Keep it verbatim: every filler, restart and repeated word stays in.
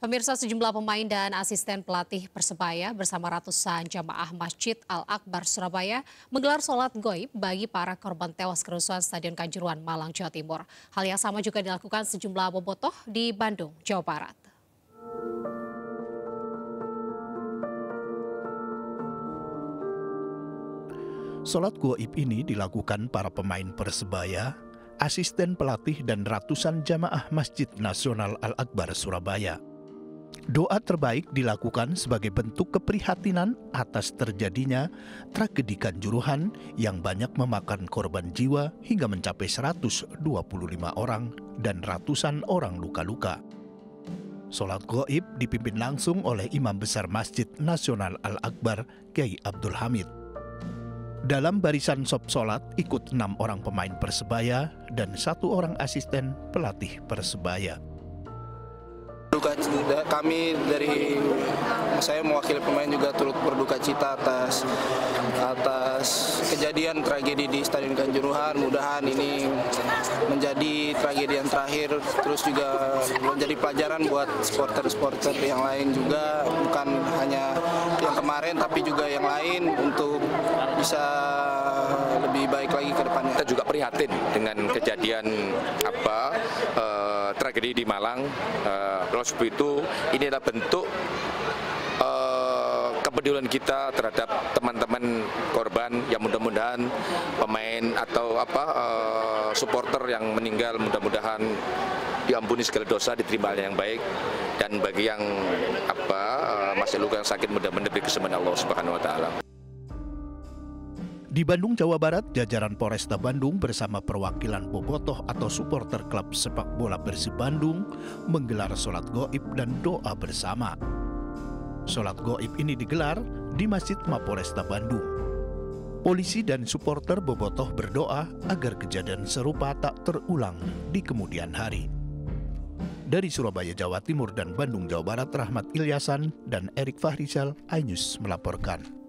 Pemirsa, sejumlah pemain dan asisten pelatih Persebaya bersama ratusan jamaah Masjid Al-Akbar Surabaya menggelar sholat goib bagi para korban tewas kerusuhan Stadion Kanjuruhan, Malang, Jawa Timur. Hal yang sama juga dilakukan sejumlah bobotoh di Bandung, Jawa Barat. Sholat goib ini dilakukan para pemain Persebaya, asisten pelatih dan ratusan jamaah Masjid Nasional Al-Akbar Surabaya. Doa terbaik dilakukan sebagai bentuk keprihatinan atas terjadinya tragedi Kanjuruhan yang banyak memakan korban jiwa hingga mencapai seratus dua puluh lima orang dan ratusan orang luka-luka. Sholat goib dipimpin langsung oleh Imam Besar Masjid Nasional Al-Akbar, Kiai Abdul Hamid. Dalam barisan sop sholat ikut enam orang pemain Persebaya dan satu orang asisten pelatih Persebaya. Duka cita, kami dari saya mewakili pemain juga turut berduka cita atas atas kejadian tragedi di Stadion Kanjuruhan. Mudah-mudahan ini menjadi tragedi yang terakhir, terus juga menjadi pelajaran buat supporter-supporter yang lain juga, bukan hanya yang kemarin tapi juga yang lain, untuk bisa lebih baik lagi ke depannya. Kita juga prihatin dengan kejadian apa eh, tragedi di Malang. Oleh sebab itu, ini adalah bentuk eh, kepedulian kita terhadap teman-teman korban yang mudah-mudahan pemain atau apa eh, supporter yang meninggal, mudah-mudahan diampuni segala dosa, diterima yang baik, dan bagi yang apa eh, masih luka yang sakit mudah-mudahan diberi kesembuhan Allah Subhanahu wa taala. Di Bandung, Jawa Barat, jajaran Polresta Bandung bersama perwakilan bobotoh atau supporter klub sepak bola Persib Bandung menggelar sholat goib dan doa bersama. Sholat goib ini digelar di Masjid Mapolesta Bandung. Polisi dan supporter bobotoh berdoa agar kejadian serupa tak terulang di kemudian hari. Dari Surabaya, Jawa Timur dan Bandung, Jawa Barat, Rahmat Ilyasan dan Erik Fahrisal, iNews melaporkan.